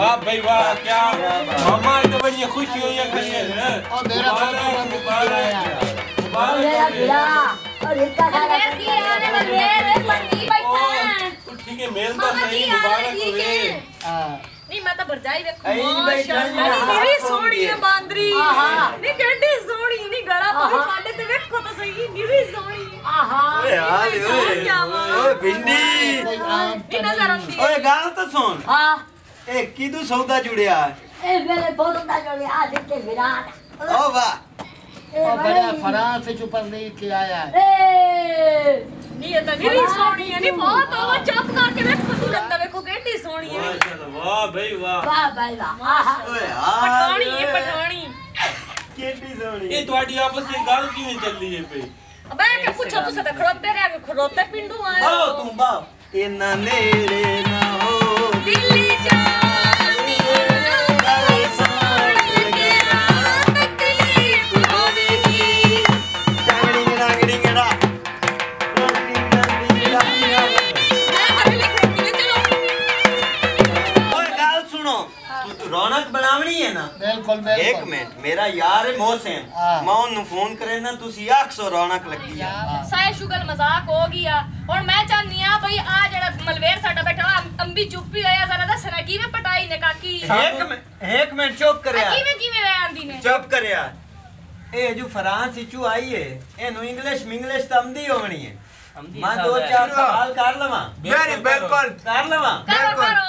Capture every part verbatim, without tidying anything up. वाह भाई वाह, क्या मामा तो बढ़िया खुशी हुई है है और मेरा बाल ए किदू सौदा जुड़या ए मेरे बोलदा जुड़या आ देखे विराट ओ वाह ओ बड़ा फरांस से ऊपर नहीं खिलाया ए नहीं ये तो मेरी सोनी है नहीं बहुत ओ चुप करके देखो तू लगता देखो केटी सोनी है वाह भाई वाह वाह भाई वाह ओए हां पठानी ये पठानी केटी सोनी ये तुम्हारी आपस में गाल क्यों चल रही है पे अबे के पूछो तू सदा खरोते रहे खरोते पिंडू आए ओ तुम बाप इना नेड़े ना हो दिल्ली जा एक मिनट मेरा यार है मोहसिन मैं उन्हें फोन करे ना तुसी आठ सौ रौनक लग गई है साय शुगल मजाक हो गया और मैं चाहनी हां भाई आ जेड़ा मलवेर साडा बैठा अंबी चुप ही होया जरा दस ना कीवे पटाई ने काकी एक मिनट एक मिनट चुप करया कीवे कीवे वे आंदी ने चुप करया ए जो फ्रांस इचू आई है एनु इंग्लिश मिंग्लिश त आंदी होनी है मैं दो चार सवाल कर लवा वेरी बिल्कुल कर लवा बिल्कुल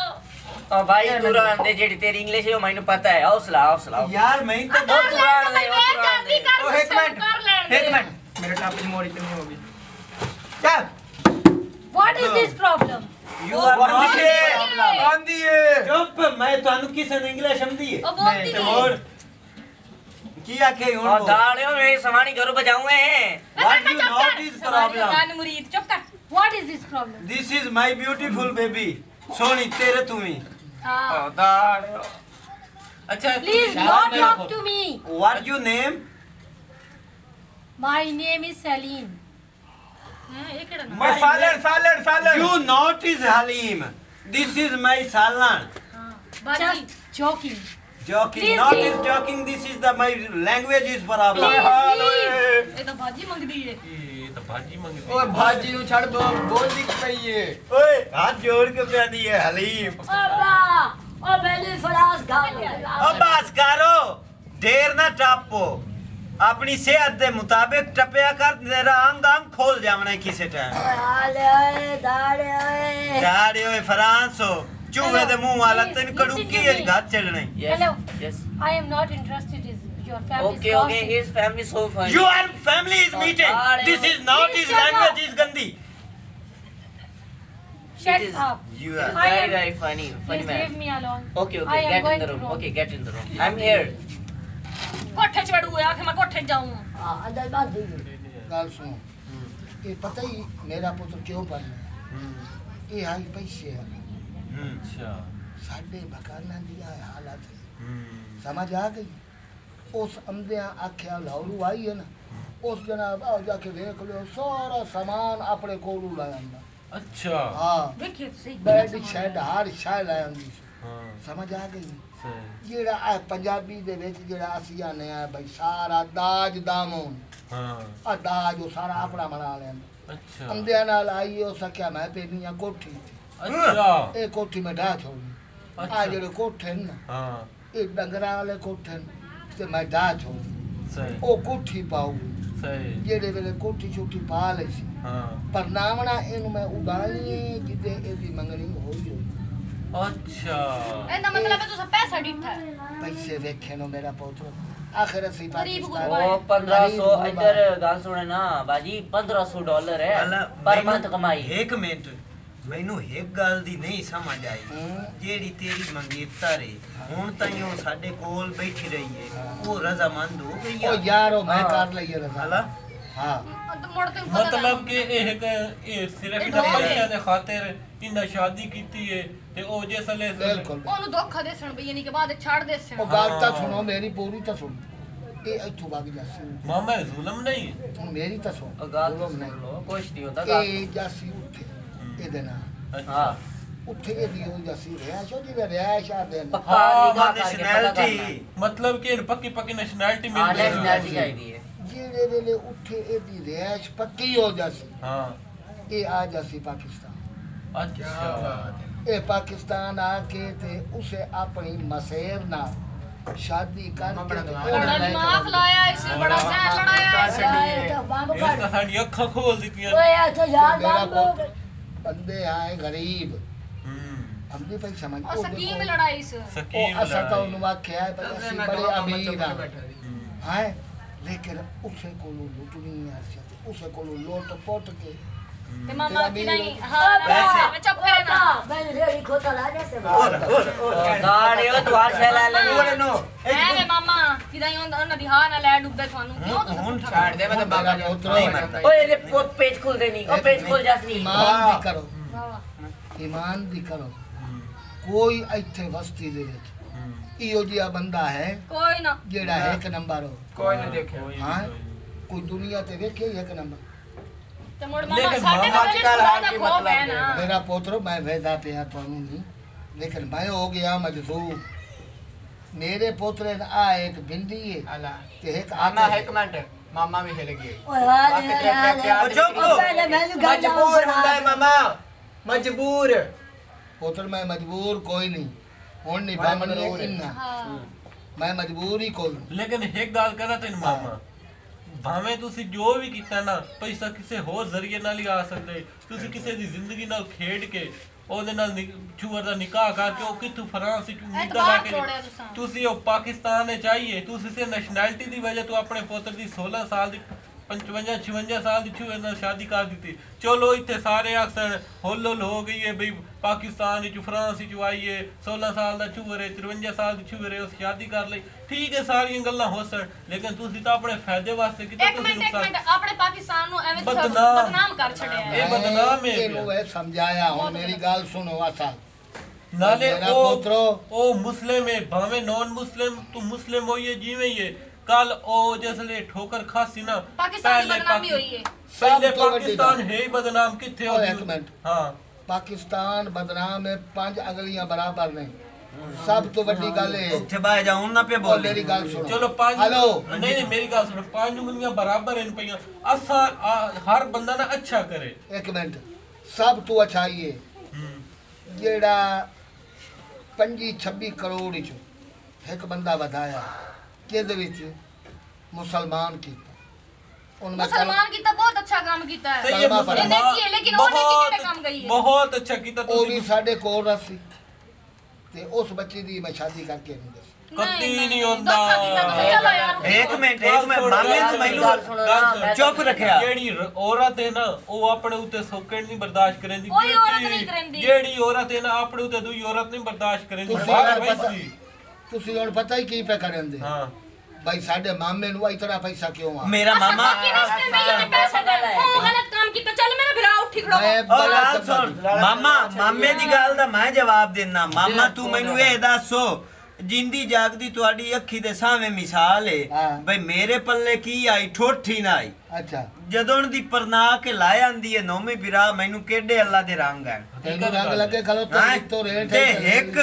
ओ भाई पूरा अंदर जेडी तेरी इंग्लिश है मैंने पता है हौसला हौसला यार मैं तो बहुत पुराना है वो पुराना ओ एक मिनट एक मिनट मेरे टाप की मोरी तो नहीं होगी क्या what is this problem you are not problem आंदी है चुप मैं थानू किस इंग्लिश आंदी है ओ बोलती है और किया के हुन और दाड़ियों में सवानी घर बजाऊंगे what you not is problem कान मुरीद चुप कर what is this problem this is my beautiful baby सोनी तेरे तुम्ही अच्छा please not talk to me what you name my name is Salim my father father father you not is haleem this is my salan just joking joking not is joking this is the my language is बराबर ये तो भाजी मंगदी है ये तो भाजी मंगदी ओए भाजी नु छड़ दो बोल दिख पई है ओए हाथ जोड़ के प्यादी है हलीम अब्बा ओ बेली फरास गाओ अब्बा करो देर ना टापो अपनी सेहत दे मुताबिक टपया कर तेरा अंग अंग खोल जावणे किसे टाइम हाले ओए दाड़े ओए दाड़े ओए फ्रांसो चूहे दे मुंह वाला तन कड़ुकी है घात चलने hello yes I am not interested Okay, okay. His family so funny. Your family is meeting. This is not his language. Is Gandhi. Shut up. You are very very funny. Funny man. Please leave me alone. Okay, okay. Get in the room. Okay, get in the room. I'm here. कोठे चढ़ू है आखिर मैं कोठे जाऊँ। हाँ अदल बात दीजिए। गाल सुनो। ये पता ही मेरा पुत्र क्यों बन है? ये हाल पैसे है। अच्छा। साढ़े भगाना दिया है हालात। समझ आ गई? उस अंधिया आख्या लाहौरू आई है ना उस जनाब आ जाके देख लो सारा सामान अपने कोलू लाया अच्छा हाँ समझ आ गई जेड़ा पंजाबी दे विच जेड़ा असिया ने आ भाई सारा दाज दामन हां आ दाज ओ सारा अपना बना लेन अच्छा अंधे नाल आई ओ सख्या मैं पेनिया कोठी अच्छा ए कोठी में ढा छोड़ी अच्छा आ जेड़े कोठे न हां ए डंगरा वाले कोठे ते मैं ढा छोड़ी सही ओ कोठी पाऊ सही जेड़े वेले कोठी छोटी पा ले सी हां पर नावना एनु मैं उगाणी जिदे एदी मंगणी होई अच्छा एंदा मतलब तू पैसा डिठा पैसे देखे नो मेरा पोतो आखिर से करीब पंद्रह सौ इधर गाल सुने ना बाजी पंद्रह सौ डॉलर है पर मत कमाई एक मिनट मैनू एक गाल दी नहीं समझ आई जेडी तेरी मंगेता रे हुन ताई ओ साडे कोल बैठी रही है ओ रजामंद हो गई ओ यार ओ मैं कर लई रजाला हां मतलब के एक ए सिर्फ पैसे दे खातिर इंदा शादी कीती है ते ओ जे सले ओनु धोखा दे सन भई ने के बाद छाड़ दे सन ओ बात तो सुनो मेरी पूरी तो सुन ए इथु भाग जासी मामा जुल्म नहीं तुम मेरी तो सुन ओ गाल तो सुनो कुछ नहीं होता ए जासी उठे ए देना हां उठे के भी हो जासी रे आशो जी रे आशा देन पक्का नेशनैलिटी मतलब के पक्की पक्की नेशनैलिटी मिल गई नेशनैलिटी आई दी है जी रे वेले उठे ए दी रे आश पक्की हो जासी हां ए आ जासी पाकिस्तान अच्छा बात ए पाकिस्तान आके ते उसे अपनी मसेर ना शादी करके बड़ा दिमाग लाया इसने बड़ा सैन लड़ाया इसने सारी आंखें खोल दी थी ओए अच्छा यार बंदे आए गरीब हम भी भाई समझ और सकीम लड़ाई से सकीम अच्छा तो उनवा क्या है बस बड़े अमीर हैं लेकिन उसे को लूटनी है उसे को लूट पोट के ते मामा की नहीं हां वैसे चुप करे ना भाई रेड़ी खोता ला जैसे और और गाड़ी ओ द्वार से ला ले नो ए मामा किदाई ओना दी हां ना ले डुबे थानू क्यों तू हुन छाड़ दे मैं बाबा पुत्र नहीं मरता ओए ये पोत पेज खोल दे नहीं ओ पेज खोल जासी ईमान दी करो ईमान दी करो कोई इथे बस्ती दे विच इयो जिया बंदा है कोई ना जेड़ा है एक नंबर हो कोई ना देखे हां कोई दुनिया ते देखे एक नंबर तो मोड़ मामा साडे आजकल हाल की मतलब है ना मेरा पोतरो मैं वेदा पे है तोनु नहीं लेकिन मैं हो गया मजबूर मेरे पोतरे आ एक बिंदी है आला के एक आना है एक मिनट मामा भी चले गए ओ यार मजबूर है मामा मजबूर पोतर मैं मजबूर कोई नहीं हुन नहीं बामन इन्ना मैं मजबूरी को लेकिन एक गाल करा तो मामा भावे तुसी जो भी कीता ना पैसा किसी होर जरिए नाल ही आ सकदा है तुसी किसी दी जिंदगी नाल खेड के ओदे नाल छुअर दा निकाह करके ओ किथू फ्रांस च मीटा लाके तुसी ओ पाकिस्तान ने चाहिए तुसी से नेशनैलिटी दी वजह तो अपने पुत्र दी सोलह साल दी पचपन छियावन साल दी छुअर नाल शादी कर दी थी। चलो इथे सारे अक्सर होलल हो गई है भाई पाकिस्तान च फ्रांस च आई है सोलह साल दा छुअर है तिरपन साल दी छुअर है उस शादी कर ले ठीक है सारी गल्ला हो सर लेकिन तुसी तो अपने फायदे वास्ते कि तुसी नुकसान अपने पाकिस्तान नु एवें बदनाम कर छड़े है ए बदनाम है एनु है समझाया हूं मेरी गल सुनो आसा नाले ओ पुत्र ओ मुस्लिम है भावे नॉन मुस्लिम तू मुस्लिम होइए जीवे ही है कल ओ जसले ठोकर खासी ना पाकिस्तान बदनामी होई है पहले पाकिस्तान है ही बदनाम किथे हो एक मिनट हां पाकिस्तान बदनाम है पांच अंगलियां बराबर नहीं सब तो बड़ी गल है उठे बाय जाऊं ना पे बोल मेरी गल सुनो चलो पांच हेलो नहीं नहीं मेरी गल सुनो पांच उंगलियां बराबर इन पईया असा हर बंदा ना अच्छा करे एक मिनट सब तो अच्छा ही है जेड़ा पच्चीस छब्बीस करोड़ च एक बंदा बताया केदे विच मुसलमान कीता उन मुसलमान कीता बहुत अच्छा काम कीता है सही है नहीं है लेकिन ओने कितने काम गई है बहुत अच्छा कीता तू भी साडे कोल रसी ते उस बच्ची दी मैं शादी करके नहीं कत्ती नहीं होंदा एक मिनट एक मिनट मामे तो मैनू चुप रखया जेडी औरत है ना ओ अपने उते सोकेट नहीं बर्दाश्त करंदी कोई औरत नहीं करंदी जेडी औरत है ना अपने उते दूई औरत नहीं बर्दाश्त करंदी तुसी और पता ही की पे करंदे हां भाई साडे मामे नु इतना पैसा क्यों आ मेरा मामा पैसा गलत है गलत काम की चल मेरा भरा उठी खड़ो मामा मामे दी गल दा मैं जवाब देना मामा तू मेनू ए दसो जिंदी जागदी तुहाडी अखी दे सामने मिसाल है भाई मेरे पल्ले की आई ठोठी ना आई अच्छा जदों दी परनाह के लाया आंदी है नौमी बिरा मैनू केडे अल्लाह दे रंग है रंग लगे खलो तो तो रेट है एक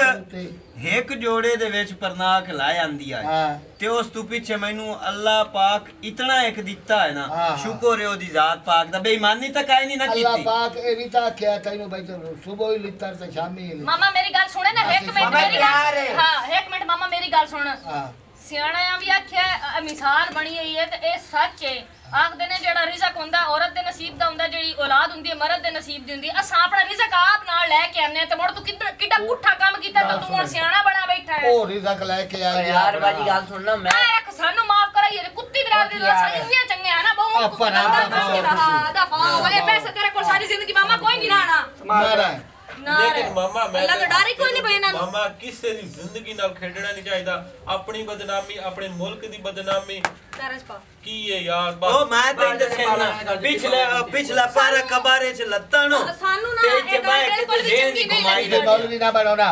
एक जोड़े दे विच परनाह के लाया आंदी है ते उस तू पीछे मैनू अल्लाह पाक इतना एक दिता है ना शुक्र है ओदी जात पाक दा बेईमानी तक आई नहीं ना कीती अल्लाह पाक ए भी ता क्या कहिनो भाई सुबह ही लितर ते शाम ही मामा मेरी गल सुने ना एक मिनट मेरी गल हां एक मिनट मामा मेरी गल सुन सियाणा भी आख्या मिसाल बनी है ते ए सच है आखदे ने जेड़ा रिजक हुंदा औरत दे नसीब दा हुंदा जेड़ी औलाद हुंदी है मर्द दे नसीब दी हुंदी अस अपना रिजक आप नाल लेके आने ते मोड़ तू किदा किदा पुठा काम कीता ते तू हुन सियाणा बना बैठा है ओ रिजक लेके आ यार बाजी गल सुनना मैं एक सानू माफ करा ये कुत्ती दराज दे सारे इन्ने चंगे है ना बहु को आधा पाओ वाले पैसे तेरे को सारी जिंदगी मामा कोई नहीं रहना मारा लेकिन मामा मैं अल्लाह तो डर ही कोई नहीं भाई ना मामा किसी दी जिंदगी नाल खेडना नहीं चाहिदा अपनी बदनामी अपने मुल्क दी बदनामी तरस पा की है यार बस ओ मैं ते दसना पिछले पिछला पारा कबारे च लत्तानो सानू ना ते बाय के जेल घुमाई दे मौलवी ना बनाना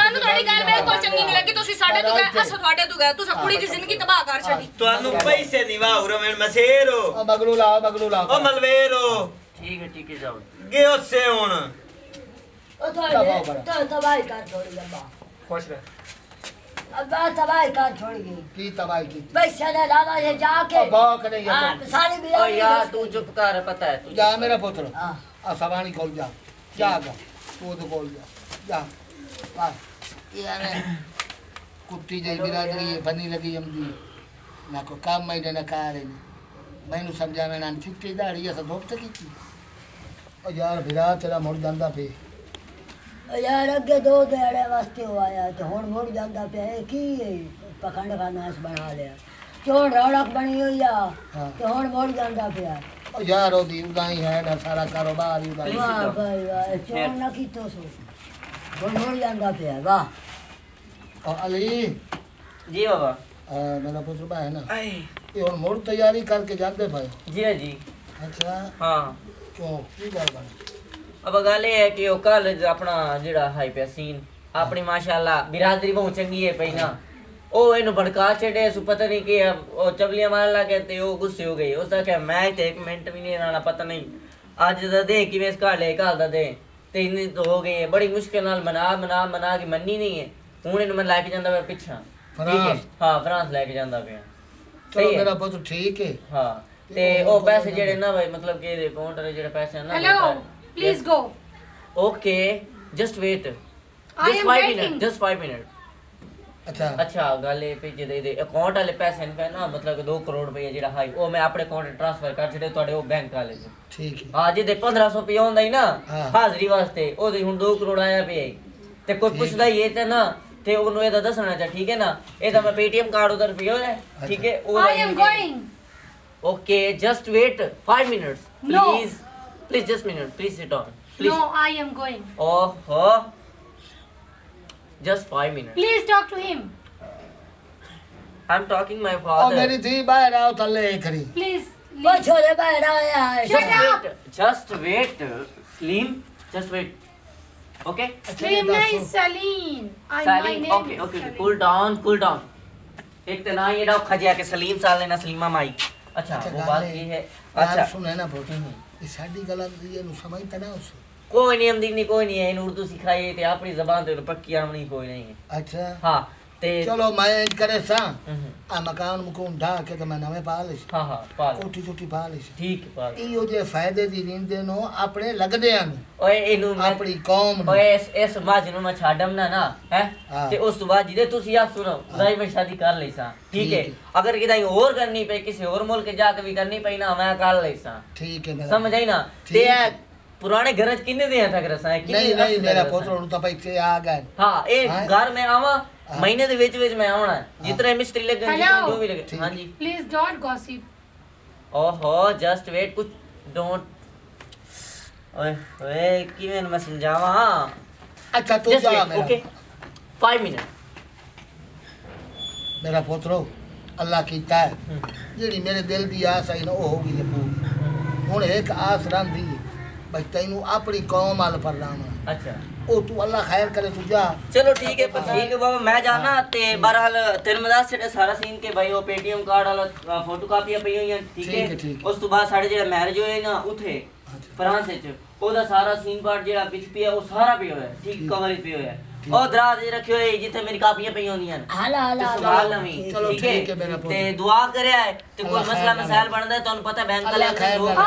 सानू थोड़ी गल बिल्कुल चंगी नहीं लगी तुसी साडे तो गए अस थोड़े तो गए तुसा पूरी दी जिंदगी तबाह कर छडी तुहानू पैसे नहीं वाह उरो मेन मसेरो ओ बगलू लाओ बगलू लाओ ओ मलवेरो ठीक है ठीक है जाओ गयो से हुन तो तो तबाही कर छोड़ी अब्बा खुश रह अब्बा तबाही कर छोड़ गई की तबाही की पैसा ना लावा ये जाके अब्बा करे ये सारी बिया ओ यार तू चुप कर पता है तू जा मेरा पुत्र हां आ सवानी कोल जा जा तू तो कोल जा जा बस यार कुत्ती जई बिरादरी ये बनी लगी हमदी ना को काम में ना कार है मैनू समझावे ना चिट्टी दाढ़ी ऐसा धोप तक की ओ यार बिरा तेरा मुड़ जांदा पे यार अगे दो दड़े वास्ते हो आया तो हुन मुड़ जांदा पे की पखंड का नाश बना लिया चोर रौड़क बनी हुई आ तो हुन मुड़ जांदा पे ओ यार ओ दी उदाई है ना सारा कारोबार ही उदाई वाह भाई चोर ना की तो सो हुन मुड़ जांदा पे वाह और अली जी बाबा मेरा पुत्र बा है ना ये हुन मुड़ तैयारी करके जांदे भाई जी जी अच्छा हां क्यों की बात बनी अब गल है कि ओ कल अपना जेड़ा हाई पे सीन अपनी माशाल्लाह बिरादरी बहुत चंगी है पई ना ओ इनु भड़का छड़े सु पता नहीं के ओ चबलियां मार ला के ते ओ गुस्से हो गई उसका के मैं ते एक मिनट भी नहीं रहना पता नहीं आज दा दे कि मैं इसका ले का दा दे ते इन तो हो गए बड़ी मुश्किल नाल मना मना मना के मन्नी नहीं है हुन इनु मैं लेके जांदा पे पीछा फ्रांस हां फ्रांस लेके जांदा पे चलो मेरा पुत्र ठीक है हां ते ओ पैसे जेड़े ना भाई मतलब के काउंटर जेड़े पैसे ना hello Please yes. go. Okay, just wait. I just am five waiting. Minute, just five minute. अच्छा अच्छा गाले पे दे दे अकाउंट वाले पैसे पे ना मतलब दो करोड़ रुपया जेड़ा हाई ओ मैं अपने अकाउंट ट्रांसफर कर छड़े तोडे ओ बैंक वाले से ठीक है हां जे दे पंद्रह सौ पे होंदा ही ना हाजरी वास्ते ओ दे हुन दो करोड़ आया पे ते कोई पूछदा ये ते ना ते ओनु ए दा दसना चाहिए ठीक है ना ए दा मैं पेटीएम कार्ड उधर पियो है ठीक है oh I am going okay just wait five minutes please Please just minute. Please sit down. Please. No, I am going. Oh, oh. Just five minutes. Please talk to him. I'm talking my father. Oh, मेरी धी बाहर आओ तले करी. Please. वो छोरे बाहर आया है. Shut up. Just wait, Slim. Just wait. Okay. Slim नहीं Salim. Salim. Okay, okay. Cool down, cool down. एक तना ये डाउ खजिया के Salim साले ना Salima माई. अच्छा वो बात ये है. अच्छा सुने ना बोलते हैं. साडी गलत दी नु समझता ना उस कोई नियम दी नहीं कोई नहीं है उर्दू सिखाई ते अपनी जुबान ते पक्की आमनी कोई नहीं है अच्छा हां ते चलो मैं करे सा आ मकान मुको ढा के तो मैं नवे पालिस हां हां पाल छोटी छोटी पालिस ठीक पाल इयो जे फायदे दी रिंदे नो अपने लगदे आन ओए इनु अपनी कौम ओए इस समाज नु मैं छाडम ना ना हैं ते उस बाद जी दे तुसी आप सुनो भाई मैं शादी कर लेसा ठीक है अगर किदाई और करनी पे किसी और मुल्क जाके भी करनी पई ना मैं कर लेसा ठीक है समझ आई ना ते पुराने घर किने दे था करसा है कि नहीं नहीं मेरा पोत्र नु तो पैसे आ गए हां ए घर में आवा महीने दे बीच बीच में आना जितने मिस्त्री लगे जो भी लगे हां जी प्लीज डोंट गॉसिप ओहो जस्ट वेट कुछ डोंट ओए ओए किवें मैं समझावा अच्छा तू जा मेरा ओके five minute मेरा पोत्र अल्लाह कीता है जी मेरे दिल की आस आई ना हो गई है पूरी हूँ एक आस रही भाई तेनू अपनी कौम आल पर लाना। अच्छा ओ तू अल्लाह खैर करे तू जा। चलो ठीक है ठीक है बाबा मैं जाना ते बहरहाल तेरे मदास से सारा सीन के भाई ओ पेटीएम कार्ड वाला फोटोकॉपीयां पई होईयां ठीक है। उस तो बाद साडे जेड़ा मैरिज होया ना उथे फ्रांस च ओदा सारा सीन पार्ट जेड़ा बिच पिया ओ सारा पिया होया ठीक कवरेज पिया होया और दराज रखियो है जिथे मेरी कापियां पई होंदियां हाला हाला हाला ठीक है। ते दुआ करया है ते कोई मसला मसाइल बनदा है तन्नू पता बैंक वाले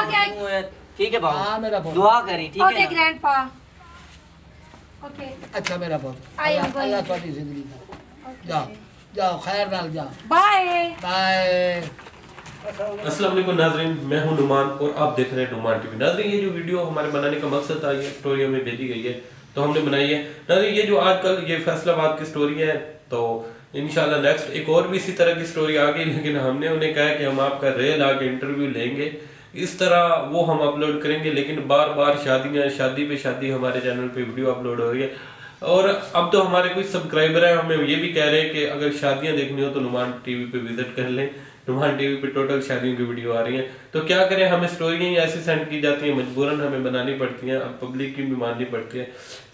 ओके ठीक है बाबा हां मेरा बहुत दुआ करी ठीक है ओके ग्रैंडपा ओके अच्छा मेरा बहुत अल्लाह तुम्हारी जिंदगी का जाओ जाओ खैर नाल जाओ बाय बाय। अस्सलाम वालेकुम नाज़रीन, मैं हूं नुमान और आप देख रहे हैं नुमान टीवी। नाज़रीन ये जो वीडियो हमारे बनाने का मकसद था ये स्टोरी हमें भेजी गई है तो हमने बनाई है। नाज़रीन ये जो आजकल ये फैसलाबाद की स्टोरी है तो इंशाल्लाह नेक्स्ट एक और भी इसी तरह की स्टोरी आ गई लेकिन हमने उन्हें कहा कि हम आपका रियल आके इंटरव्यू लेंगे इस तरह वो हम अपलोड करेंगे लेकिन बार बार शादियाँ शादी पे शादी हमारे चैनल पे वीडियो अपलोड हो रही है। और अब तो हमारे कुछ सब्सक्राइबर हैं हमें ये भी कह रहे हैं कि अगर शादियाँ देखनी हो तो नुमान टीवी पे विजिट कर लें। नुमान टीवी पे टोटल शादियों की वीडियो आ रही है तो क्या करें हमें स्टोरियाँ ऐसी सेंड की जाती हैं मजबूरन हमें बनानी पड़ती हैं अब पब्लिक की भी माननी पड़ती है।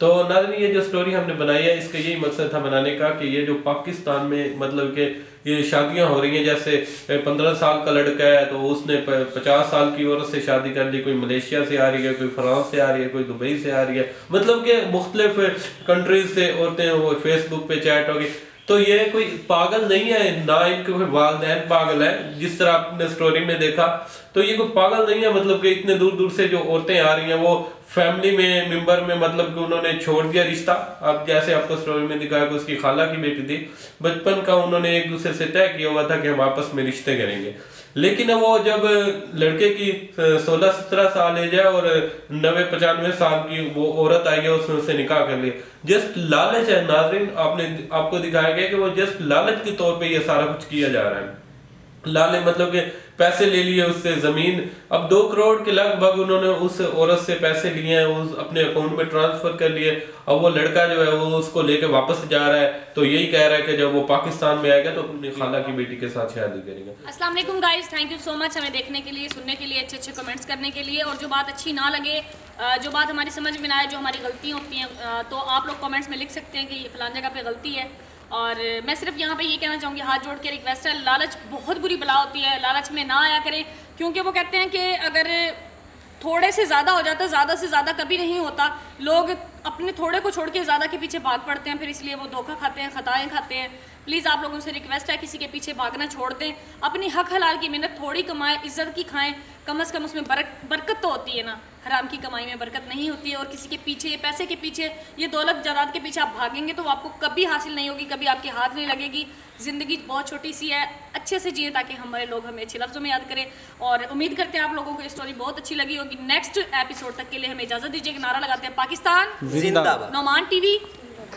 तो नाज़रीन ये जो स्टोरी हमने बनाई है इसका यही मकसद था बनाने का कि ये जो पाकिस्तान में मतलब कि ये शादियां हो रही हैं जैसे पंद्रह साल का लड़का है तो उसने पचास साल की औरत से शादी कर ली, कोई मलेशिया से आ रही है, कोई फ्रांस से आ रही है, कोई दुबई से आ रही है, मतलब कि मुख्तलिफ कंट्रीज से औरतें वो फेसबुक पे चैट हो गई। तो ये कोई पागल नहीं है ना इनके कोई वालदैन पागल है जिस तरह आपने स्टोरी में देखा तो ये कोई पागल नहीं है मतलब कि इतने दूर दूर से जो औरतें आ रही हैं वो फैमिली में मेंबर में मतलब कि उन्होंने छोड़ दिया रिश्ता। आप जैसे आपको स्टोरी में दिखाया कि उसकी खाला की बेटी थी बचपन का उन्होंने एक दूसरे से तय किया हुआ था कि हम आपस में रिश्ते करेंगे लेकिन वो जब लड़के की सोलह सत्रह साल एज है और नबे पचानवे साल की वो औरत आई है उसने उससे निकाह कर लिया। जस्ट लालच है नाज़रीन, आपने आपको दिखाया गया कि वो जस्ट लालच के तौर पे ये सारा कुछ किया जा रहा है। लालच मतलब कि पैसे ले लिए उससे ज़मीन, अब दो करोड़ के लगभग उन्होंने उस औरत से पैसे लिए हैं उस अपने अकाउंट में ट्रांसफ़र कर लिए। अब वो लड़का जो है वो उसको लेके वापस जा रहा है तो यही कह रहा है कि जब वो पाकिस्तान में आएगा तो अपनी खाला की बेटी के साथ शादी करेगा। अस्सलाम वालेकुम guys, thank you so much हमें देखने के लिए, सुनने के लिए, अच्छे अच्छे कमेंट्स करने के लिए। और जो बात अच्छी ना लगे, जो बात हमारी समझ में ना आए, जो हमारी गलतियाँ होती हैं तो आप लोग कमेंट्स में लिख सकते हैं कि फलान जगह पे गलती है। और मैं सिर्फ यहाँ पे ये कहना चाहूँगी हाथ जोड़ के रिक्वेस्ट है, लालच बहुत बुरी बला होती है, लालच में ना आया करें क्योंकि वो कहते हैं कि अगर थोड़े से ज़्यादा हो जाता ज़्यादा से ज़्यादा कभी नहीं होता। लोग अपने थोड़े को छोड़ के ज़्यादा के पीछे भाग पड़ते हैं फिर इसलिए वो धोखा खाते हैं, खताएँ खाते हैं। प्लीज़ आप लोगों से रिक्वेस्ट है किसी के पीछे भागना छोड़ दें, अपनी हक हलाल की मेहनत थोड़ी कमाएँ, इज्जत की खाएँ, कम से कम उसमें बरकत तो होती है ना, हराम की कमाई में बरकत नहीं होती है। और किसी के पीछे ये पैसे के पीछे ये दौलत जायदाद के पीछे आप भागेंगे तो आपको कभी हासिल नहीं होगी, कभी आपके हाथ नहीं लगेगी। ज़िंदगी बहुत छोटी सी है, अच्छे से जिए ताकि हमारे लोग हमें अच्छे लफ्ज़ों में याद करें। और उम्मीद करते हैं आप लोगों को ये स्टोरी बहुत अच्छी लगी होगी। नेक्स्ट एपिसोड तक के लिए हमें इजाज़त दीजिए कि नारा लगाते हैं पाकिस्तान जिंदाबाद। नौमान टीवी।